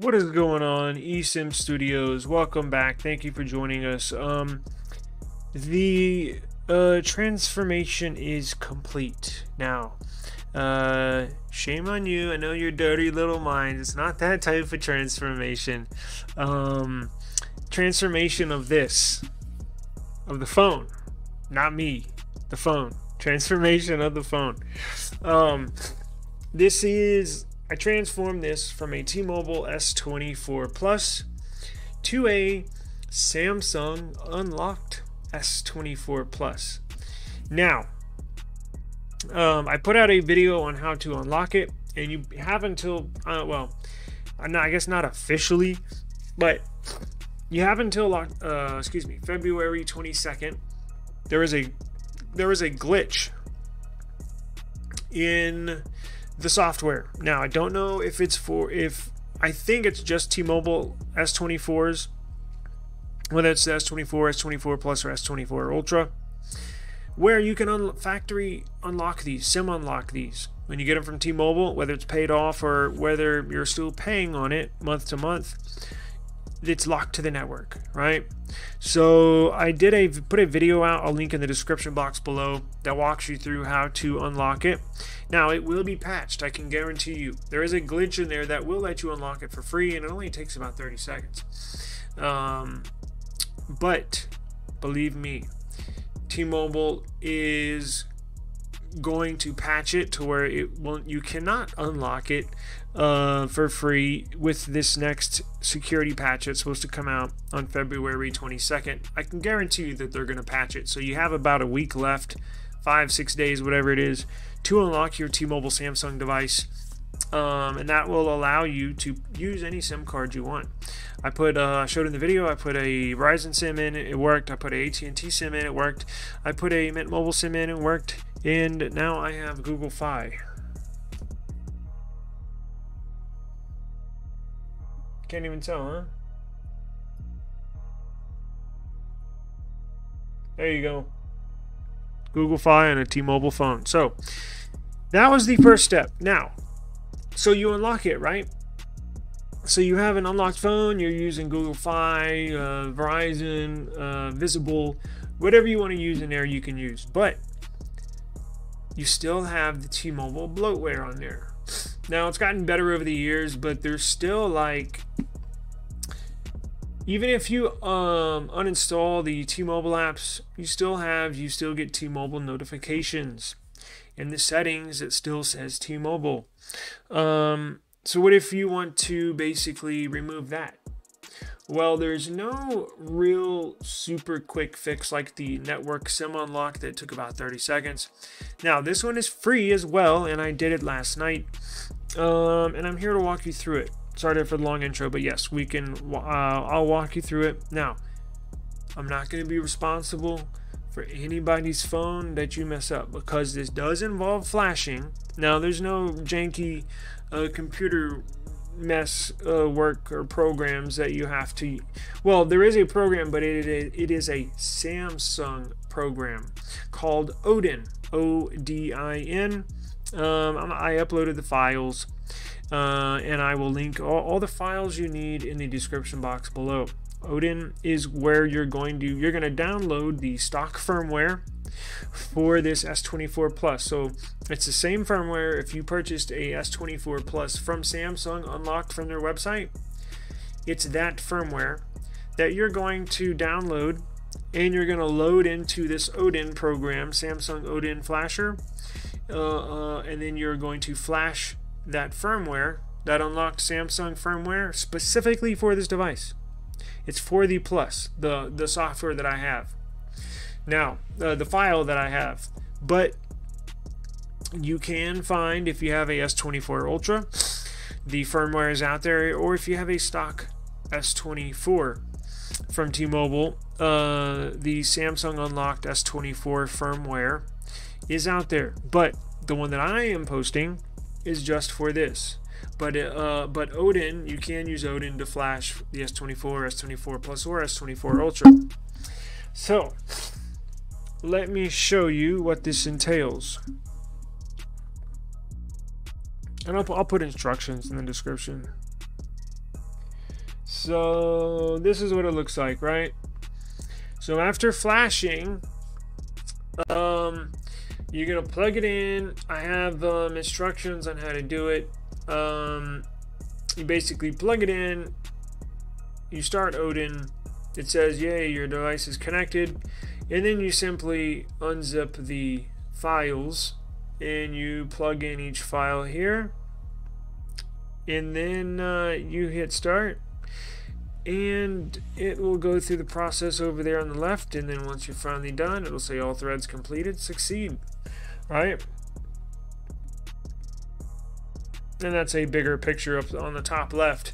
What is going on, eSIM Studios? Welcome back. Thank you for joining us. The transformation is complete now. Shame on you. I know your dirty little mind. It's not that type of transformation. Transformation of this, of the phone, not me, the phone. Transformation of the phone. I transformed this from a T-Mobile S24 Plus to a Samsung unlocked S24 Plus. Now, I put out a video on how to unlock it, and you have until, well, I guess not officially, but you have until, excuse me, February 22nd. There is a glitch in the software. Now, I don't know if it's for, I think it's just T-Mobile S24s, whether it's the S24, S24 Plus, or S24 Ultra, where you can factory unlock these, SIM unlock these. When you get them from T-Mobile, whether it's paid off or whether you're still paying on it month to month, it's locked to the network, right? So I did put a video out, I'll link in the description box below, that walks you through how to unlock it. Now, it will be patched, I can guarantee you. There is a glitch in there that will let you unlock it for free, and it only takes about 30 seconds. But believe me, T-Mobile is going to patch it to where it won't, you cannot unlock it for free with this next security patch that's supposed to come out on February 22nd. I can guarantee you that they're going to patch it. So you have about a week left, 5-6 days, whatever it is, to unlock your T-Mobile Samsung device. And that will allow you to use any SIM card you want. I put, showed in the video, I put a Verizon SIM in, it worked. I put an AT&T SIM in, it worked. I put a Mint Mobile SIM in, it worked. And now I have Google Fi. Can't even tell, huh? There you go. Google Fi and a T-Mobile phone. So that was the first step. Now, so you unlock it, right? So you have an unlocked phone, you're using Google Fi, Verizon, Visible, whatever you want to use in there, you can use. But you still have the T-Mobile bloatware on there. Now, it's gotten better over the years, but there's still, like, even if you uninstall the T-Mobile apps, you still get T-Mobile notifications. In the settings, it still says T-Mobile. So what if you want to basically remove that? Well, there's no real super quick fix like the network SIM unlock that took about 30 seconds. Now, this one is free as well, and I did it last night. And I'm here to walk you through it. Sorry for the long intro, but yes, we can. I'll walk you through it. Now, I'm not going to be responsible for anybody's phone that you mess up, because this does involve flashing. Now, there's no janky computer mess work or programs that you have to, well, there is a program, but it is a Samsung program called Odin, O-D-I-N. I uploaded the files, and I will link all the files you need in the description box below. Odin is where you're going to download the stock firmware for this S24 Plus. So it's the same firmware. If you purchased a S24 Plus from Samsung unlocked from their website, it's that firmware that you're going to download, and you're going to load into this Odin program, Samsung Odin Flasher, and then you're going to flash that firmware, that unlocked Samsung firmware, specifically for this device. It's for the Plus, the software that I have. Now, the file that I have. But you can find, if you have a S24 Ultra, the firmware is out there. Or if you have a stock S24 from T-Mobile, the Samsung unlocked S24 firmware is out there. But the one that I am posting is just for this. But Odin, you can use Odin to flash the S24, S24 Plus, or S24 Ultra. So let me show you what this entails. And I'll put instructions in the description. So this is what it looks like, right? So after flashing, you're gonna plug it in. I have instructions on how to do it. You basically plug it in, you start Odin, it says yay, your device is connected, and then you simply unzip the files and you plug in each file here, and then you hit start, and it will go through the process over there on the left. And then once you're finally done, it'll say all threads completed, succeed, right? And that's a bigger picture up on the top left.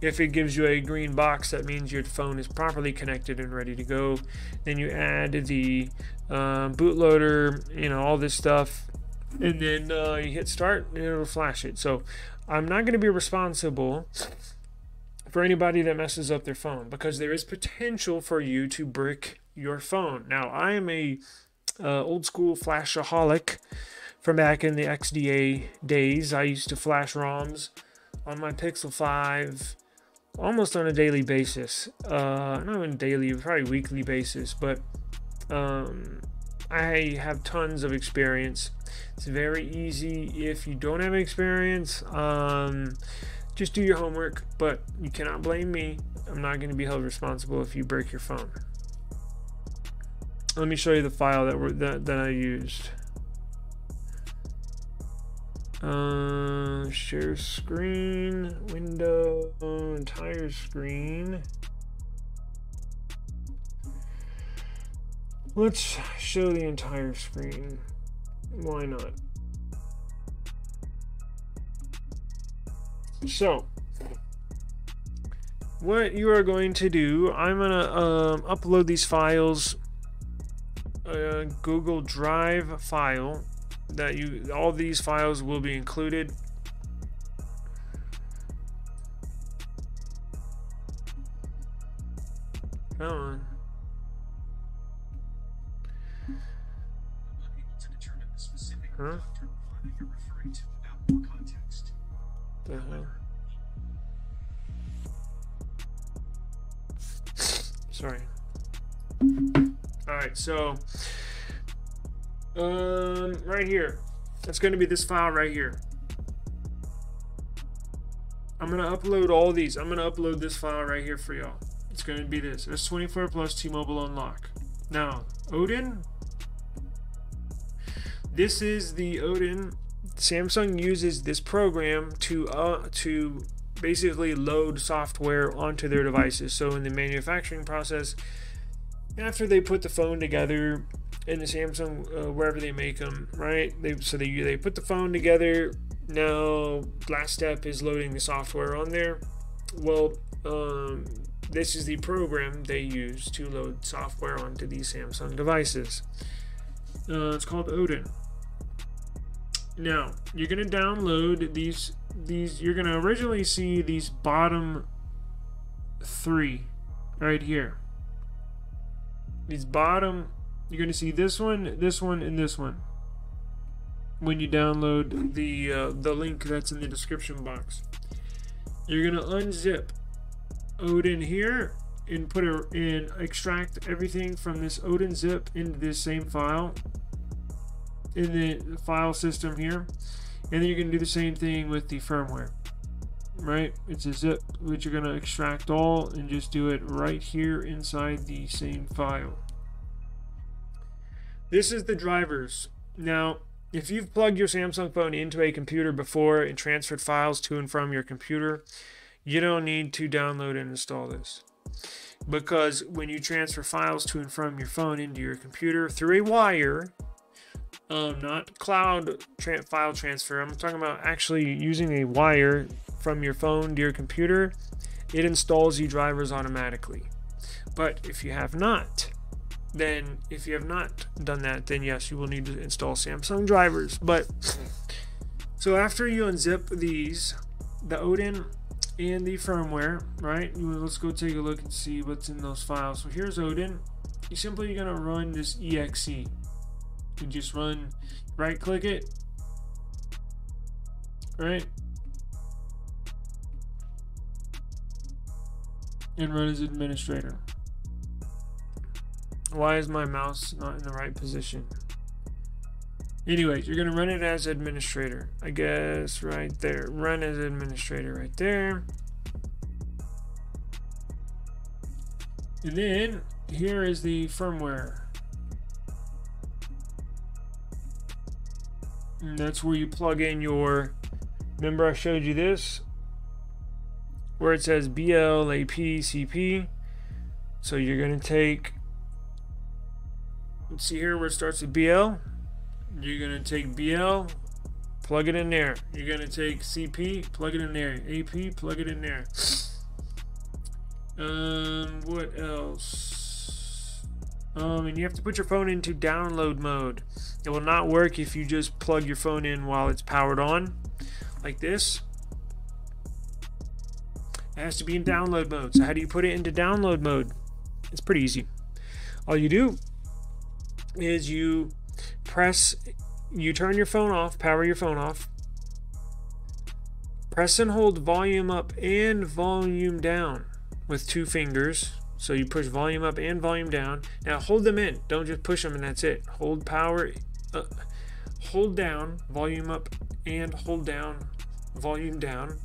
If it gives you a green box, that means your phone is properly connected and ready to go. Then you add the bootloader, you know, all this stuff, and then you hit start and it'll flash it. So I'm not going to be responsible for anybody that messes up their phone, because there is potential for you to brick your phone. Now, I am a old school flashaholic from back in the XDA days. I used to flash ROMs on my Pixel 5 almost on a daily basis. Not even daily, probably weekly basis, but I have tons of experience. It's very easy. If you don't have experience, just do your homework, but you cannot blame me. I'm not going to be held responsible if you break your phone. Let me show you the file that I used. Share screen, window, entire screen. Let's show the entire screen. Why not? So what you are going to do, I'm going to upload these files, a Google Drive file that all these files will be included. Come on. Huh? The hell? Sorry. All right, so right here, that's going to be this file right here. I'm going to upload all these. I'm going to upload this file right here for y'all. It's going to be this S24 Plus T-Mobile Unlock. Now, Odin. This is the Odin. Samsung uses this program to basically load software onto their devices. So in the manufacturing process, after they put the phone together in the Samsung, wherever they make them, right? So they put the phone together. Now, last step is loading the software on there. Well, this is the program they use to load software onto these Samsung devices. It's called Odin. Now you're gonna download these. You're gonna originally see these bottom three right here. These bottom, you're gonna see this one, and this one when you download the link that's in the description box. You're gonna unzip Odin here and put it in, extract everything from this Odin zip into this same file in the file system here, and then you're going to do the same thing with the firmware, right? It's a zip which you're going to extract all and just do it right here inside the same file. This is the drivers. Now, if you've plugged your Samsung phone into a computer before and transferred files to and from your computer, you don't need to download and install this, because when you transfer files to and from your phone into your computer through a wire, not cloud file transfer, I'm talking about actually using a wire from your phone to your computer, it installs the drivers automatically. But if you have not done that, then yes, you will need to install Samsung drivers. But so after you unzip these, the Odin and the firmware, right? Let's go take a look and see what's in those files. So here's Odin. You're simply gonna run this exe. You just run, right click it, right? and run as administrator. Why is my mouse not in the right position? Anyways, you're going to run it as administrator, I guess, right there. Run as administrator right there. And then here is the firmware. And that's where you plug in your, remember I showed you this, where it says BL, AP, CP. So you're going to take, let's see here where it starts with BL. You're going to take BL, plug it in there. You're going to take CP, plug it in there. AP, plug it in there. What else? And you have to put your phone into download mode. It will not work if you just plug your phone in while it's powered on, like this. It has to be in download mode. So how do you put it into download mode? It's pretty easy. All you do is you press, you turn your phone off, power your phone off, press and hold volume up and volume down with two fingers. So you push volume up and volume down. Now hold them in, don't just push them and that's it. Hold power, hold down, volume up, and hold down, volume down.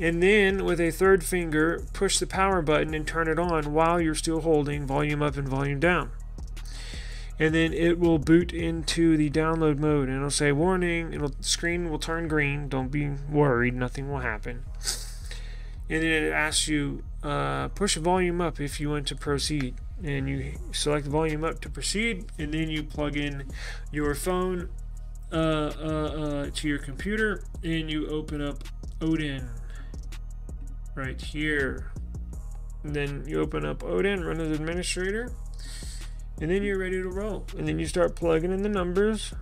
And then with a third finger, push the power button and turn it on while you're still holding volume up and volume down. And then it will boot into the download mode, and it'll say warning, it'll, the screen will turn green, don't be worried, nothing will happen. And then it asks you, push volume up if you want to proceed, and you select volume up to proceed, and then you plug in your phone to your computer, and you open up Odin right here, and then you open up Odin, run as administrator, and then you're ready to roll. And then you start plugging in the numbers,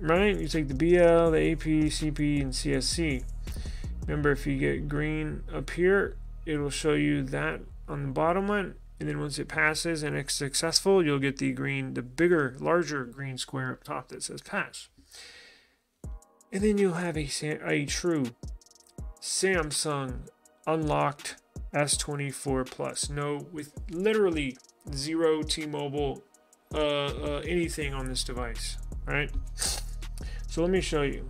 right? You take the BL, the AP, CP, and CSC. Remember, if you get green up here, it will show you that on the bottom one. And then once it passes and it's successful, you'll get the green, the bigger, larger green square up top that says pass. And then you'll have a true Samsung unlocked S24 Plus. No, with literally zero T-Mobile anything on this device, right? So let me show you.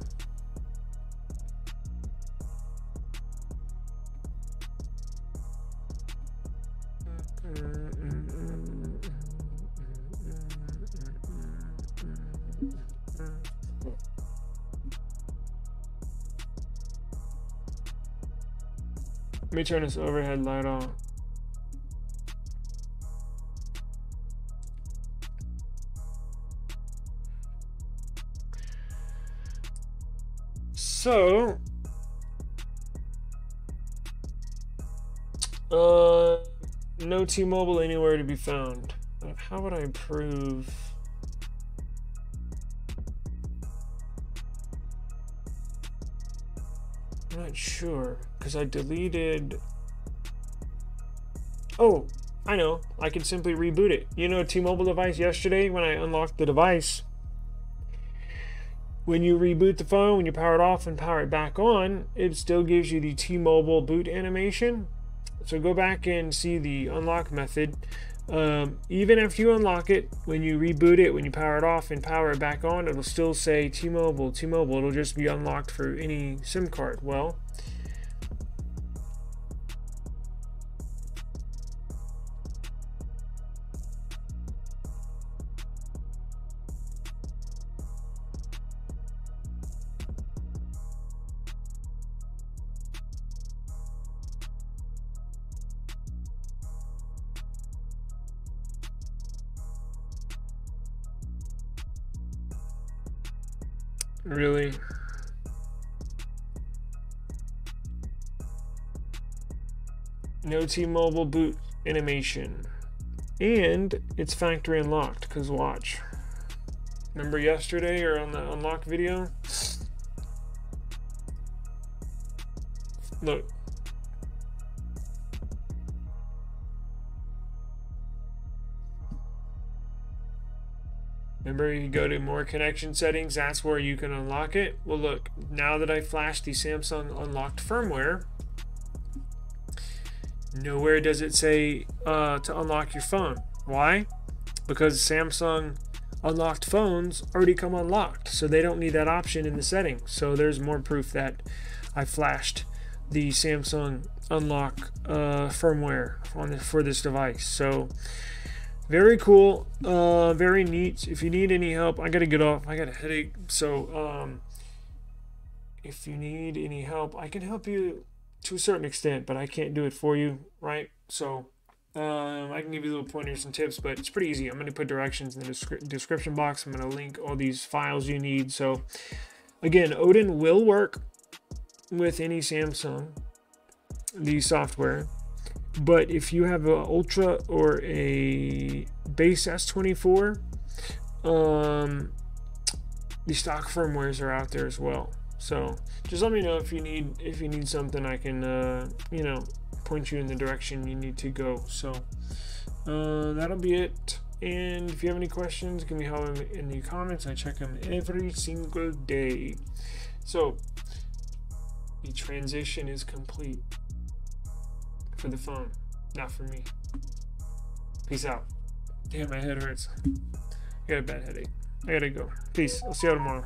Let me turn this overhead light on. So, no T-Mobile anywhere to be found. How would I prove? I'm not sure, because I deleted. Oh, I know, I can simply reboot it. You know, T-Mobile device yesterday when I unlocked the device, when you reboot the phone, when you power it off and power it back on, it still gives you the T-Mobile boot animation. So go back and see the unlock method. Even after you unlock it, when you reboot it, when you power it off and power it back on, it'll still say T-Mobile, T-Mobile. It'll just be unlocked for any SIM card. Well, really? No T-Mobile boot animation. And it's factory unlocked, because watch. Remember yesterday or on the unlock video? Look. Remember, you go to more connection settings, that's where you can unlock it. Well, look, now that I flashed the Samsung unlocked firmware, Nowhere does it say to unlock your phone. Why? Because Samsung unlocked phones already come unlocked, so they don't need that option in the settings. So there's more proof that I flashed the Samsung unlock firmware on for this device. So very cool, very neat. If you need any help, I gotta get off, I got a headache. So if you need any help, I can help you to a certain extent, but I can't do it for you, right? So I can give you little pointers and tips, but it's pretty easy. I'm going to put directions in the description box. I'm going to link all these files you need. So again, Odin will work with any Samsung, the software, but if you have an Ultra or a base S24, the stock firmwares are out there as well. So just let me know if you need something. I can you know, point you in the direction you need to go. So that'll be it. And if you have any questions, give me a holler in the comments. I check them every single day. So the transition is complete for the phone, not for me. Peace out. Damn, my head hurts. I got a bad headache. I gotta go. Peace. I'll see you tomorrow.